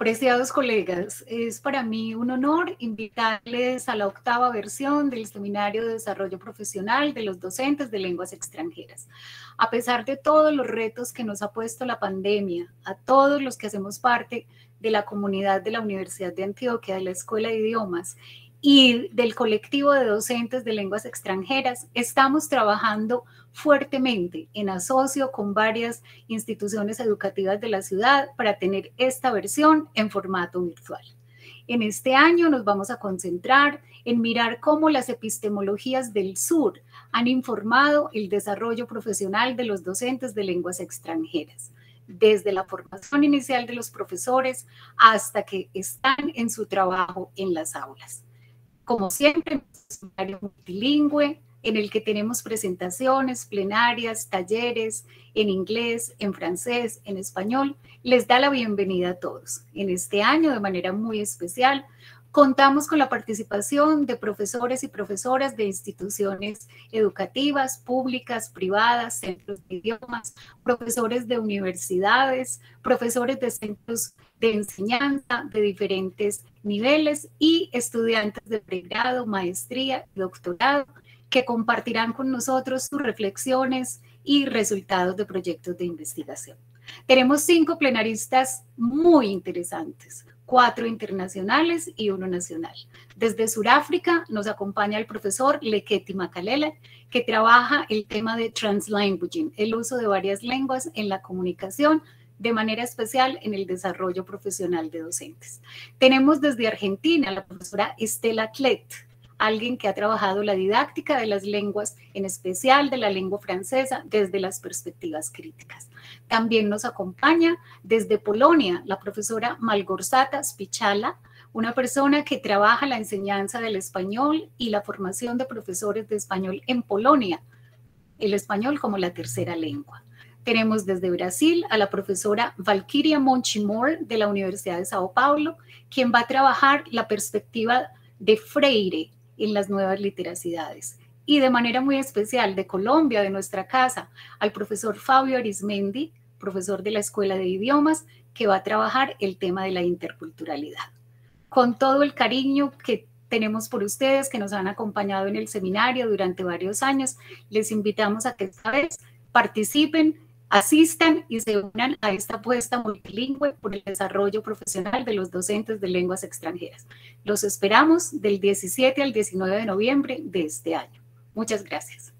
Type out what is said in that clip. Apreciados colegas, es para mí un honor invitarles a la 8ª versión del Seminario de Desarrollo Profesional de los Docentes de Lenguas Extranjeras. A pesar de todos los retos que nos ha puesto la pandemia, a todos los que hacemos parte de la comunidad de la Universidad de Antioquia, de la Escuela de Idiomas y del colectivo de docentes de lenguas extranjeras, estamos trabajando fuertemente en asocio con varias instituciones educativas de la ciudad para tener esta versión en formato virtual. En este año nos vamos a concentrar en mirar cómo las epistemologías del sur han informado el desarrollo profesional de los docentes de lenguas extranjeras, desde la formación inicial de los profesores hasta que están en su trabajo en las aulas. Como siempre, es un área multilingüe en el que tenemos presentaciones, plenarias, talleres en inglés, en francés, en español. Les da la bienvenida a todos. En este año, de manera muy especial, contamos con la participación de profesores y profesoras de instituciones educativas, públicas, privadas, centros de idiomas, profesores de universidades, profesores de centros de enseñanza de diferentes niveles y estudiantes de pregrado, maestría y doctorado que compartirán con nosotros sus reflexiones y resultados de proyectos de investigación. Tenemos 5 plenaristas muy interesantes, 4 internacionales y 1 nacional. Desde Sudáfrica nos acompaña el profesor Leketi Makalela, que trabaja el tema de translanguaging, el uso de varias lenguas en la comunicación, de manera especial en el desarrollo profesional de docentes. Tenemos desde Argentina la profesora Estela Klett, alguien que ha trabajado la didáctica de las lenguas, en especial de la lengua francesa, desde las perspectivas críticas. También nos acompaña desde Polonia la profesora Malgorzata Spichala, una persona que trabaja la enseñanza del español y la formación de profesores de español en Polonia, el español como la tercera lengua. Tenemos desde Brasil a la profesora Valkyria Monchimor de la Universidad de Sao Paulo, quien va a trabajar la perspectiva de Freire en las nuevas literacidades. Y de manera muy especial de Colombia, de nuestra casa, al profesor Fabio Arismendi, profesor de la Escuela de Idiomas, que va a trabajar el tema de la interculturalidad. Con todo el cariño que tenemos por ustedes, que nos han acompañado en el seminario durante varios años, les invitamos a que esta vez participen, asistan y se unan a esta apuesta multilingüe por el desarrollo profesional de los docentes de lenguas extranjeras. Los esperamos del 17 al 19 de noviembre de este año. Muchas gracias.